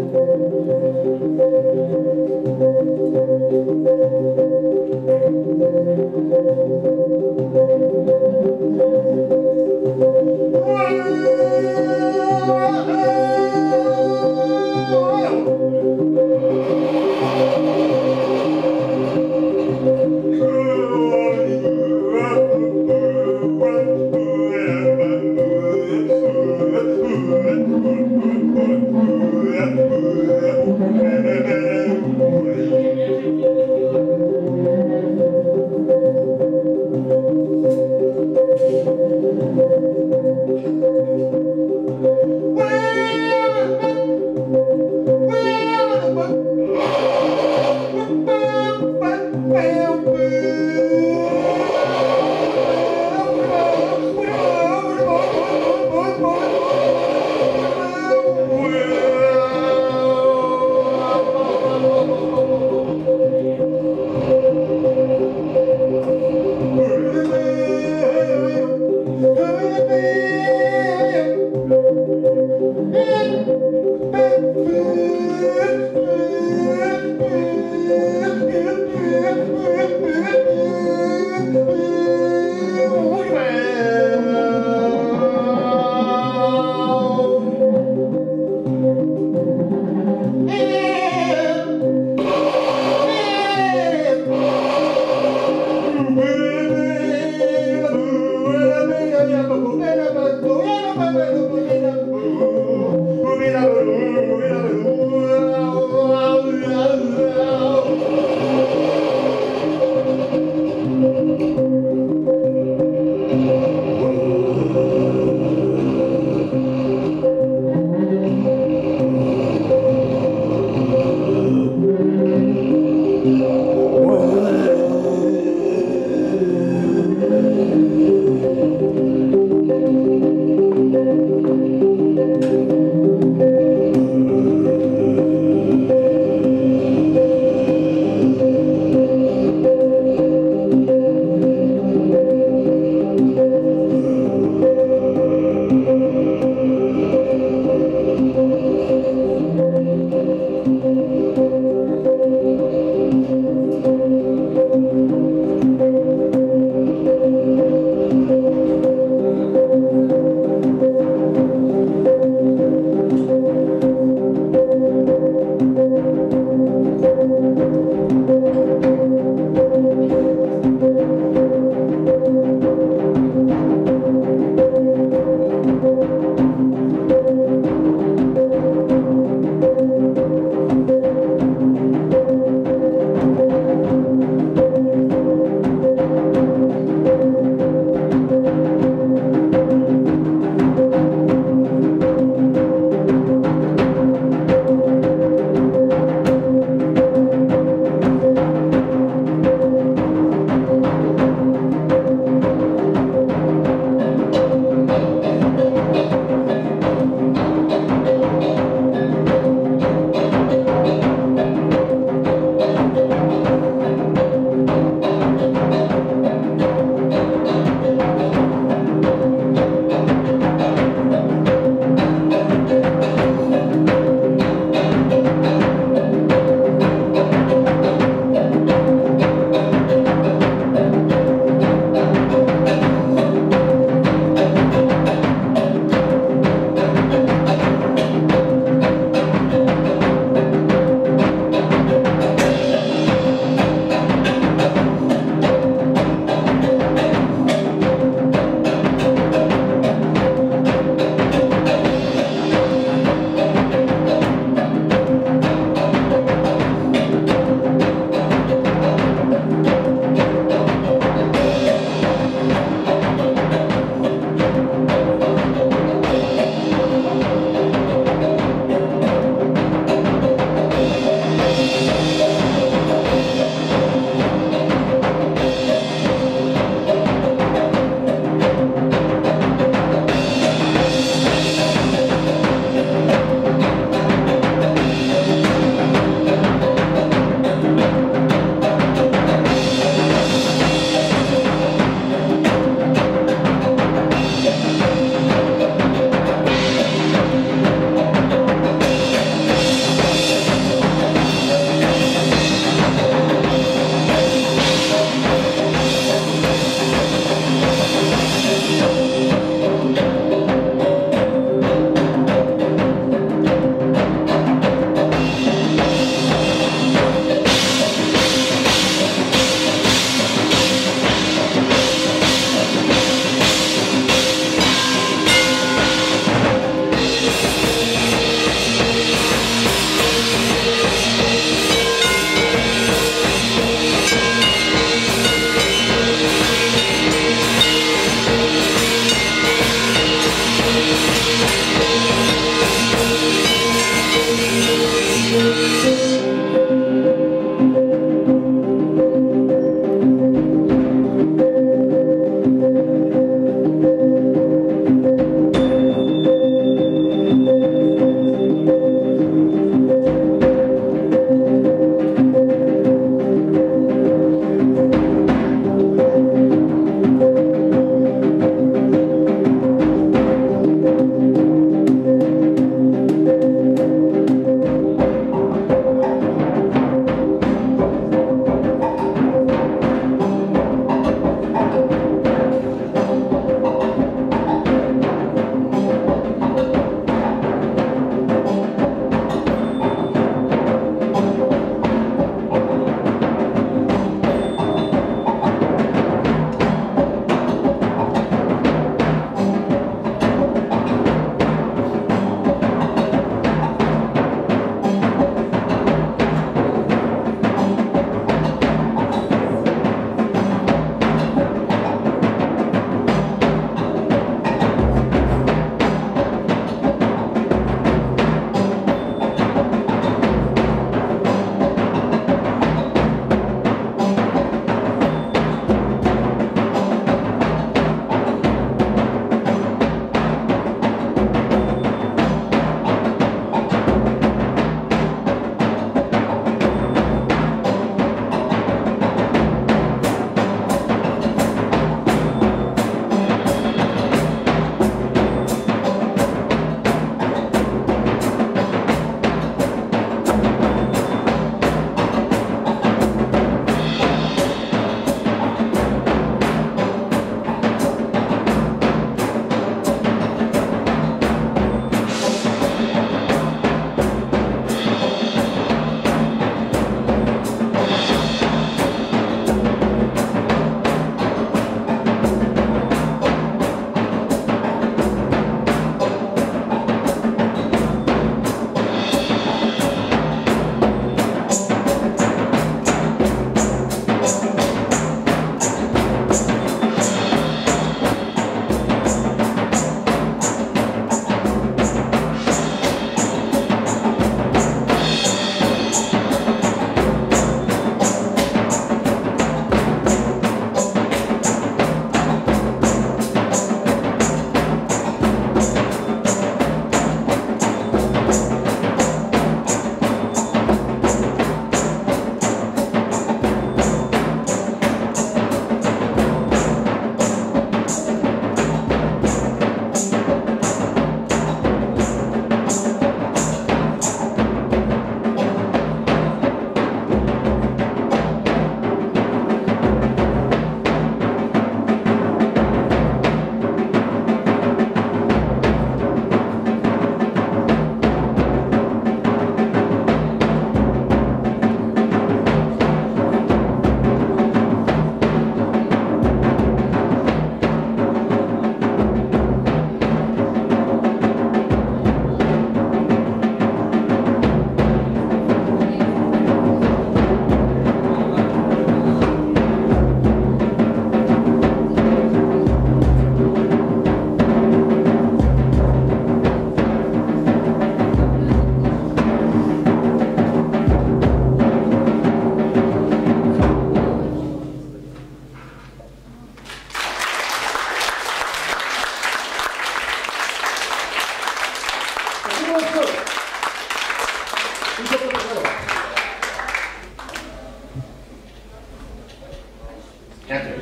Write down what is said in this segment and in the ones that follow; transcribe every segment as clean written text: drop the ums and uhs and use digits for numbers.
Boy.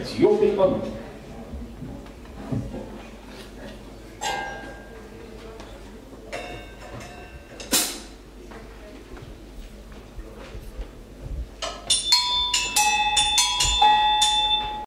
It's your big moment.